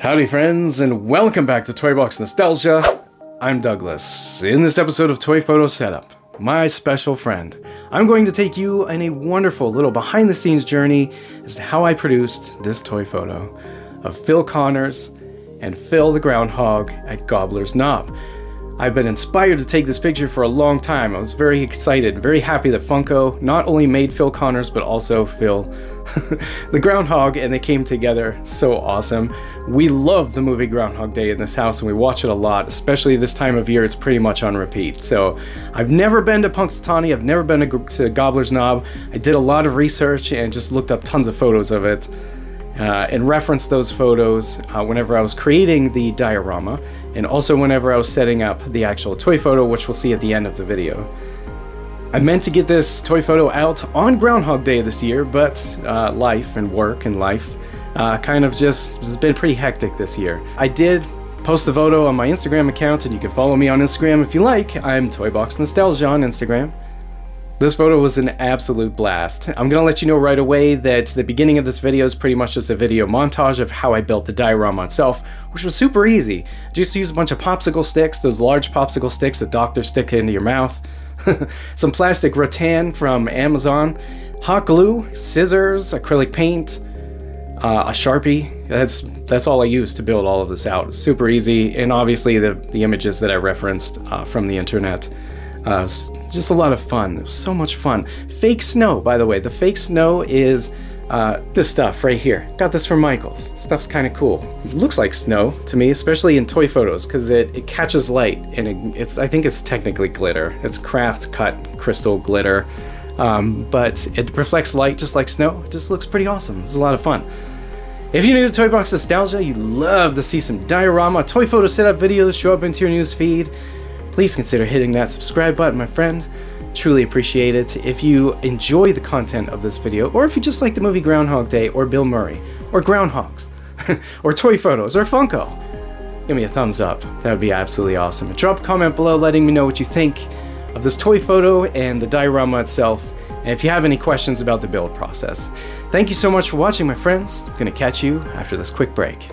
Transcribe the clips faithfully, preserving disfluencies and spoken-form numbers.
Howdy friends, and welcome back to Toy Box Nostalgia. I'm Douglas. In this episode of Toy Photo Setup, my special friend, I'm going to take you on a wonderful little behind the scenes journey as to how I produced this toy photo of Phil Connors and Phil the Groundhog at Gobbler's Knob. I've been inspired to take this picture for a long time. I was very excited, very happy that Funko not only made Phil Connors, but also Phil the Groundhog, and they came together. So awesome. We love the movie Groundhog Day in this house, and we watch it a lot, especially this time of year. It's pretty much on repeat. So I've never been to Punxsutawney. I've never been to, to Gobbler's Knob. I did a lot of research and just looked up tons of photos of it. Uh, and reference those photos uh, whenever I was creating the diorama, and also whenever I was setting up the actual toy photo, which we'll see at the end of the video. I meant to get this toy photo out on Groundhog Day this year, but uh, life and work and life uh, kind of just has been pretty hectic this year. I did post the photo on my Instagram account, and you can follow me on Instagram if you like. I'm Toy Box Nostalgia on Instagram. This photo was an absolute blast. I'm gonna let you know right away that the beginning of this video is pretty much just a video montage of how I built the diorama itself, which was super easy. Just use a bunch of popsicle sticks, those large popsicle sticks that doctors stick into your mouth, some plastic rattan from Amazon, hot glue, scissors, acrylic paint, uh, a Sharpie. That's that's all I used to build all of this out. Super easy, and obviously the, the images that I referenced uh, from the internet. Uh, just a lot of fun. It was so much fun. Fake snow, by the way. The fake snow is uh, this stuff right here. Got this from Michaels. Stuff's kind of cool. It looks like snow to me, especially in toy photos, because it, it catches light, and it, it's I think it's technically glitter. It's craft cut crystal glitter, um, but it reflects light just like snow. It just looks pretty awesome. It's a lot of fun. If you're new to Toy Box Nostalgia, you love to see some diorama, toy photo setup videos show up into your news feed. Please consider hitting that subscribe button, my friend. Truly appreciate it. If you enjoy the content of this video, or if you just like the movie Groundhog Day, or Bill Murray, or Groundhogs, or toy photos, or Funko, give me a thumbs up. That would be absolutely awesome. And drop a comment below letting me know what you think of this toy photo and the diorama itself, and if you have any questions about the build process. Thank you so much for watching, my friends. I'm gonna catch you after this quick break.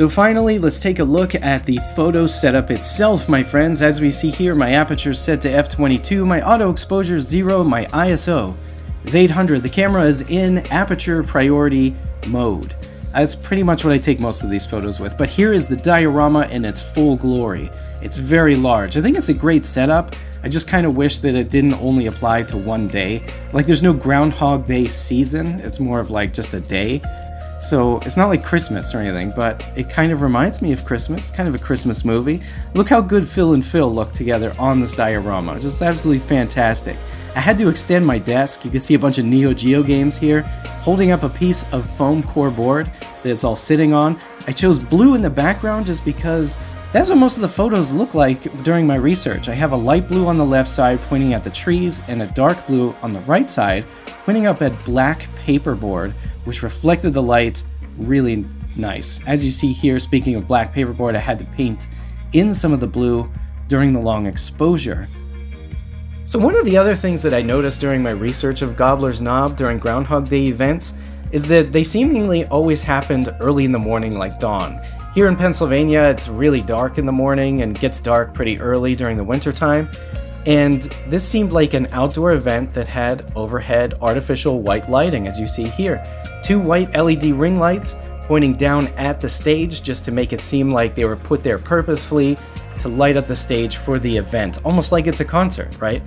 So finally, let's take a look at the photo setup itself, my friends. As we see here, my aperture is set to f twenty-two, my auto exposure is zero, my I S O is eight hundred. The camera is in aperture priority mode. That's pretty much what I take most of these photos with, but here is the diorama in its full glory. It's very large. I think it's a great setup. I just kind of wish that it didn't only apply to one day. Like, there's no Groundhog Day season. It's more of like just a day. So it's not like Christmas or anything, but it kind of reminds me of Christmas, kind of a Christmas movie. Look how good Phil and Phil look together on this diorama. Just absolutely fantastic. I had to extend my desk. You can see a bunch of Neo Geo games here, holding up a piece of foam core board that it's all sitting on. I chose blue in the background just because that's what most of the photos look like during my research. I have a light blue on the left side pointing at the trees and a dark blue on the right side pointing up at black paperboard, which reflected the light really nice. As you see here, speaking of black paperboard, I had to paint in some of the blue during the long exposure. So one of the other things that I noticed during my research of Gobbler's Knob during Groundhog Day events is that they seemingly always happened early in the morning, like dawn. Here in Pennsylvania, it's really dark in the morning and gets dark pretty early during the winter time. And this seemed like an outdoor event that had overhead artificial white lighting, as you see here. Two white L E D ring lights pointing down at the stage just to make it seem like they were put there purposefully to light up the stage for the event, almost like it's a concert, right?